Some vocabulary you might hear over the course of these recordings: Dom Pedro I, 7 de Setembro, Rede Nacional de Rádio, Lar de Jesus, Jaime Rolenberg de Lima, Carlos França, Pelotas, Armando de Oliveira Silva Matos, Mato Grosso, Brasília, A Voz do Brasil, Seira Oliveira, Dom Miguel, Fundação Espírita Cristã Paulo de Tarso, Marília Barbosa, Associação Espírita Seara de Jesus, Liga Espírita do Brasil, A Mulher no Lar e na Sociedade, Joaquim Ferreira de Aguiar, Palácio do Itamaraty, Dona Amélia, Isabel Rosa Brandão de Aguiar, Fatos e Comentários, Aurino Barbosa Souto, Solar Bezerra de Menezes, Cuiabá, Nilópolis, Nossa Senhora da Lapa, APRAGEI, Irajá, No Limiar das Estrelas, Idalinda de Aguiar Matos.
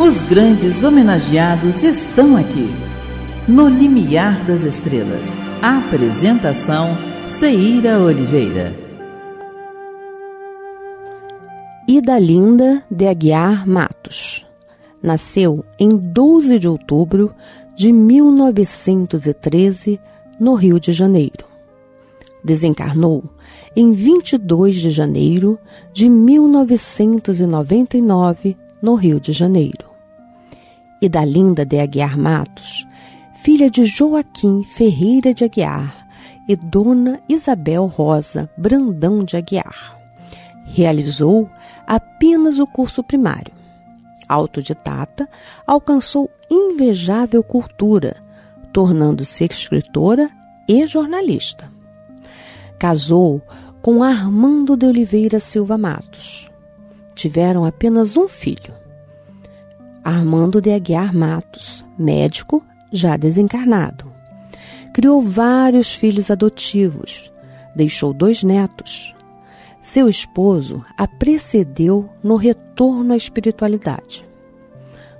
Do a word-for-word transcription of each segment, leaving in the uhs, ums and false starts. Os grandes homenageados estão aqui. No Limiar das Estrelas. Apresentação: Seira Oliveira. Idalinda de Aguiar Matos nasceu em doze de outubro de mil novecentos e treze, no Rio de Janeiro. Desencarnou em vinte e dois de janeiro de mil novecentos e noventa e nove, no Rio de Janeiro. Idalinda de Aguiar Matos, filha de Joaquim Ferreira de Aguiar e Dona Isabel Rosa Brandão de Aguiar, realizou apenas o curso primário. Autodidata, alcançou invejável cultura, tornando-se escritora e jornalista. Casou com Armando de Oliveira Silva Matos. Tiveram apenas um filho, Armando de Aguiar Matos, médico já desencarnado. Criou vários filhos adotivos, deixou dois netos. Seu esposo a precedeu no retorno à espiritualidade.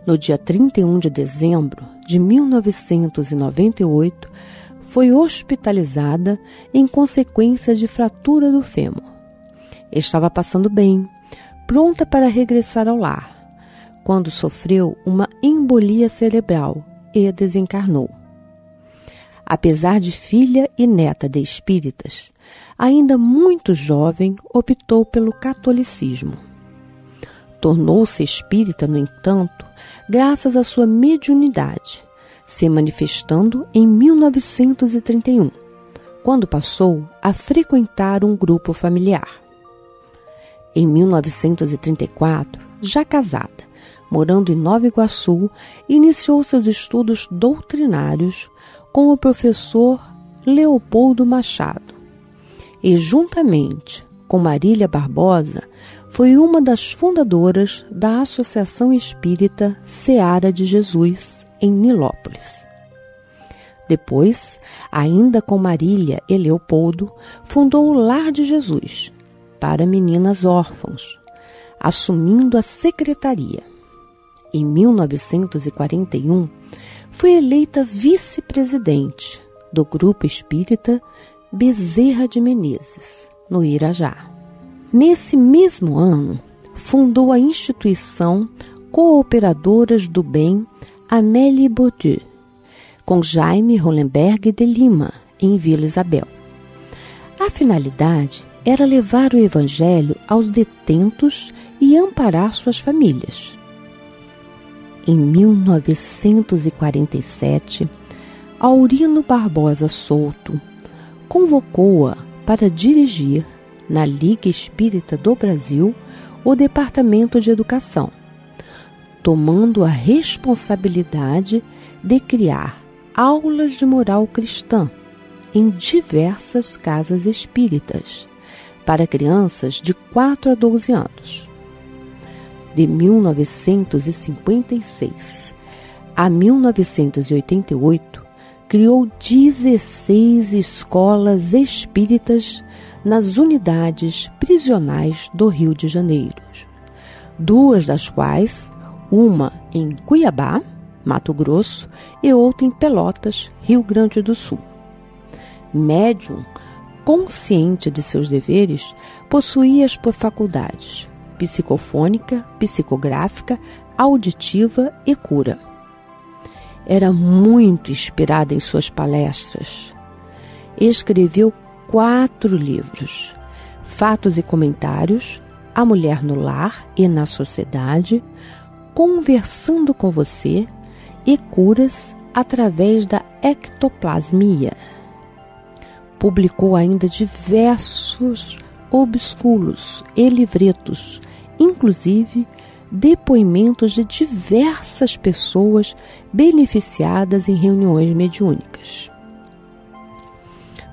No dia trinta e um de dezembro de mil novecentos e noventa e oito, foi hospitalizada em consequência de fratura do fêmur. Estava passando bem, pronta para regressar ao lar, quando sofreu uma embolia cerebral e desencarnou. Apesar de filha e neta de espíritas, ainda muito jovem, optou pelo catolicismo. Tornou-se espírita, no entanto, graças à sua mediunidade, se manifestando em mil novecentos e trinta e um, quando passou a frequentar um grupo familiar. Em mil novecentos e trinta e quatro, já casada, morando em Nova Iguaçu, iniciou seus estudos doutrinários com o professor Leopoldo Machado, e juntamente com Marília Barbosa foi uma das fundadoras da Associação Espírita Seara de Jesus, em Nilópolis. Depois, ainda com Marília e Leopoldo, fundou o Lar de Jesus, para meninas órfãos, assumindo a secretaria. Em mil novecentos e quarenta e um, foi eleita vice-presidente do Grupo Espírita Bezerra de Menezes, no Irajá. Nesse mesmo ano, fundou a instituição Cooperadoras do Bem Amélia Bode, com Jaime Rolenberg de Lima, em Vila Isabel. A finalidade era levar o Evangelho aos detentos e amparar suas famílias. Em mil novecentos e quarenta e sete, Aurino Barbosa Souto convocou-a para dirigir, na Liga Espírita do Brasil, o Departamento de Educação, tomando a responsabilidade de criar aulas de moral cristã em diversas casas espíritas, para crianças de quatro a doze anos. De mil novecentos e cinquenta e seis a mil novecentos e oitenta e oito, criou dezesseis escolas espíritas nas unidades prisionais do Rio de Janeiro, duas das quais, uma em Cuiabá, Mato Grosso, e outra em Pelotas, Rio Grande do Sul. Médium, consciente de seus deveres, possuía as faculdades psicofônica, psicográfica, auditiva e cura. Era muito inspirada em suas palestras. Escreveu quatro livros: Fatos e Comentários, A Mulher no Lar e na Sociedade, Conversando com Você e Curas através da Ectoplasmia. Publicou ainda diversos obscuros e livretos, inclusive depoimentos de diversas pessoas beneficiadas em reuniões mediúnicas.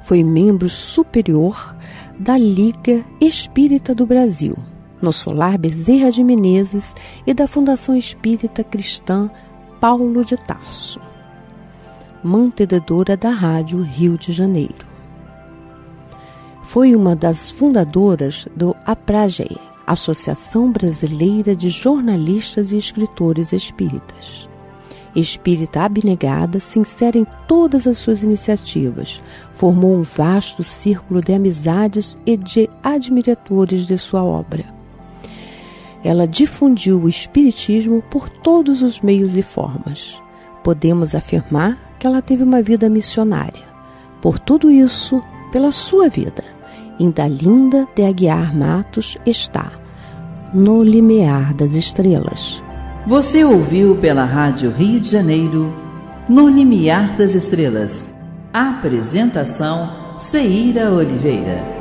Foi membro superior da Liga Espírita do Brasil, no Solar Bezerra de Menezes, e da Fundação Espírita Cristã Paulo de Tarso. Mantenedora da Rádio Rio de Janeiro. Foi uma das fundadoras do APRAGEI, Associação Brasileira de Jornalistas e Escritores Espíritas. Espírita abnegada, sincera em todas as suas iniciativas, formou um vasto círculo de amizades e de admiradores de sua obra. Ela difundiu o Espiritismo por todos os meios e formas. Podemos afirmar que ela teve uma vida missionária. Por tudo isso, pela sua vida, Idalinda de Aguiar Matos está no limiar das estrelas. Você ouviu pela Rádio Rio de Janeiro, No Limiar das Estrelas. Apresentação, Seira Oliveira.